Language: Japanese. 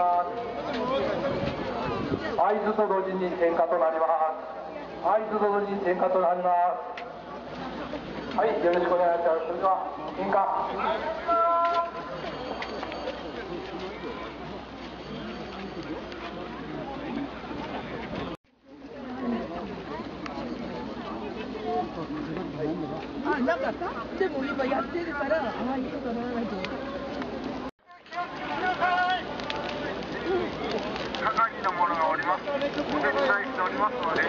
合図と同時に点火となります。合図と同時に点火となります。はい、よろしくお願いします。それでは点火。なんかでも今やってるから、ああいうことならないと思う。係の者がおります。お手伝いしておりますので。